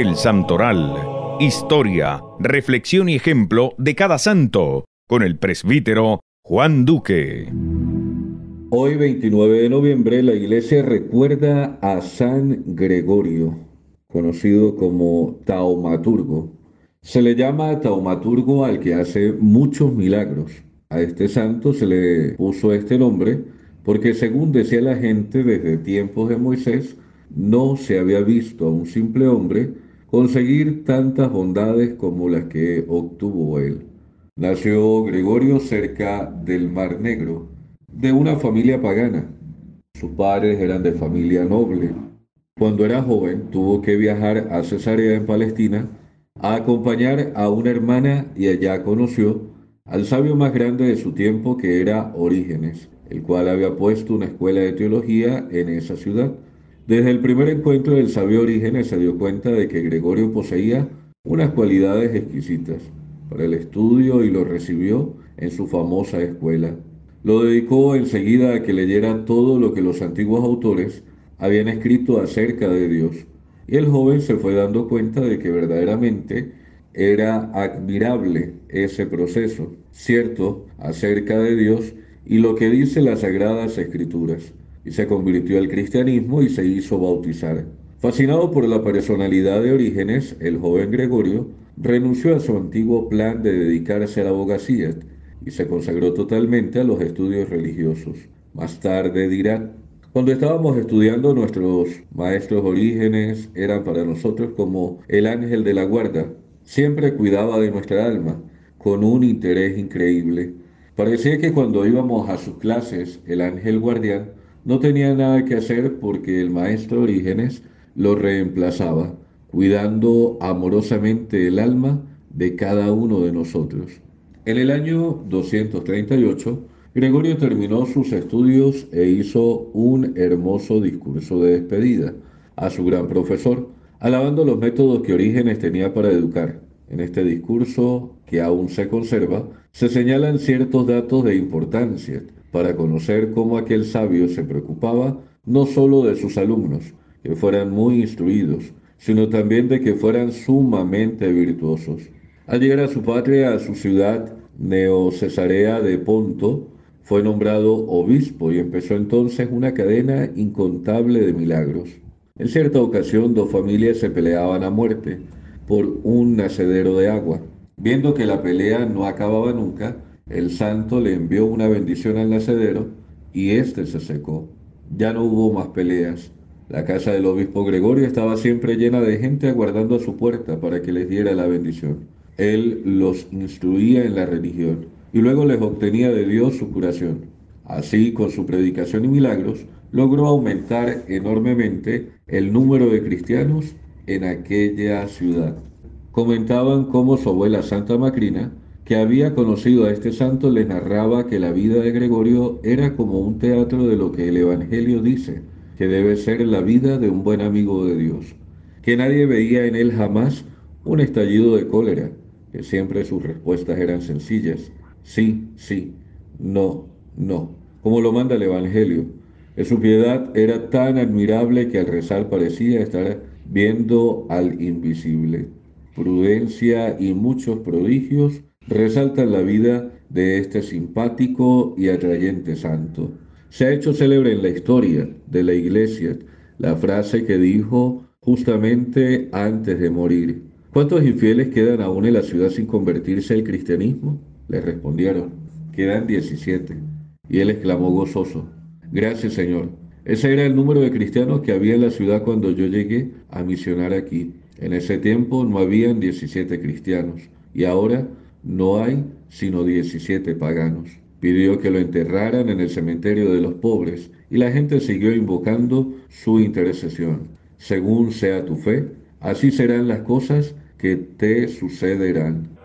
el santoral, historia, reflexión y ejemplo de cada santo, con el presbítero Juan Duque. Hoy, 29 de noviembre, la iglesia recuerda a San Gregorio, conocido como Taumaturgo. Se le llama Taumaturgo al que hace muchos milagros. A este santo se le puso este nombre porque, según decía la gente desde tiempos de Moisés, no se había visto a un simple hombre conseguir tantas bondades como las que obtuvo él. Nació Gregorio cerca del Mar Negro, de una familia pagana. Sus padres eran de familia noble. Cuando era joven, tuvo que viajar a Cesarea en Palestina a acompañar a una hermana y allá conoció al sabio más grande de su tiempo, que era Orígenes, el cual había puesto una escuela de teología en esa ciudad. Desde el primer encuentro del sabio Orígenes se dio cuenta de que Gregorio poseía unas cualidades exquisitas para el estudio y lo recibió en su famosa escuela. Lo dedicó enseguida a que leyera todo lo que los antiguos autores habían escrito acerca de Dios, y el joven se fue dando cuenta de que verdaderamente era admirable ese proceso, cierto, acerca de Dios y lo que dice las Sagradas Escrituras, y se convirtió al cristianismo y se hizo bautizar. Fascinado por la personalidad de Orígenes, el joven Gregorio renunció a su antiguo plan de dedicarse a la abogacía y se consagró totalmente a los estudios religiosos. Más tarde dirá: cuando estábamos estudiando, nuestros maestros Orígenes eran para nosotros como el ángel de la guarda. Siempre cuidaba de nuestra alma con un interés increíble. Parecía que cuando íbamos a sus clases, el ángel guardián no tenía nada que hacer porque el maestro Orígenes lo reemplazaba, cuidando amorosamente el alma de cada uno de nosotros. En el año 238, Gregorio terminó sus estudios e hizo un hermoso discurso de despedida a su gran profesor, alabando los métodos que Orígenes tenía para educar. En este discurso, que aún se conserva, se señalan ciertos datos de importancia para conocer cómo aquel sabio se preocupaba no solo de sus alumnos, que fueran muy instruidos, sino también de que fueran sumamente virtuosos. Al llegar a su patria, a su ciudad, Neocesarea de Ponto, fue nombrado obispo y empezó entonces una cadena incontable de milagros. En cierta ocasión, dos familias se peleaban a muerte por un nacedero de agua. Viendo que la pelea no acababa nunca, el santo le envió una bendición al nacedero y éste se secó. Ya no hubo más peleas. La casa del obispo Gregorio estaba siempre llena de gente aguardando a su puerta para que les diera la bendición. Él los instruía en la religión y luego les obtenía de Dios su curación. Así, con su predicación y milagros, logró aumentar enormemente el número de cristianos en aquella ciudad. Comentaban cómo su abuela Santa Macrina, que había conocido a este santo, les narraba que la vida de Gregorio era como un teatro de lo que el Evangelio dice que debe ser la vida de un buen amigo de Dios, que nadie veía en él jamás un estallido de cólera, que siempre sus respuestas eran sencillas: sí, sí, no, no, como lo manda el Evangelio. En su piedad era tan admirable que al rezar parecía estar viendo al invisible. Prudencia y muchos prodigios resaltan la vida de este simpático y atrayente santo. Se ha hecho célebre en la historia de la Iglesia la frase que dijo justamente antes de morir: ¿cuántos infieles quedan aún en la ciudad sin convertirse al cristianismo? Le respondieron: quedan 17. Y él exclamó gozoso: gracias, Señor. Ese era el número de cristianos que había en la ciudad cuando yo llegué a misionar aquí. En ese tiempo no habían 17 cristianos, y ahora no hay sino 17 paganos. Pidió que lo enterraran en el cementerio de los pobres, y la gente siguió invocando su intercesión. Según sea tu fe, así serán las cosas que te sucederán.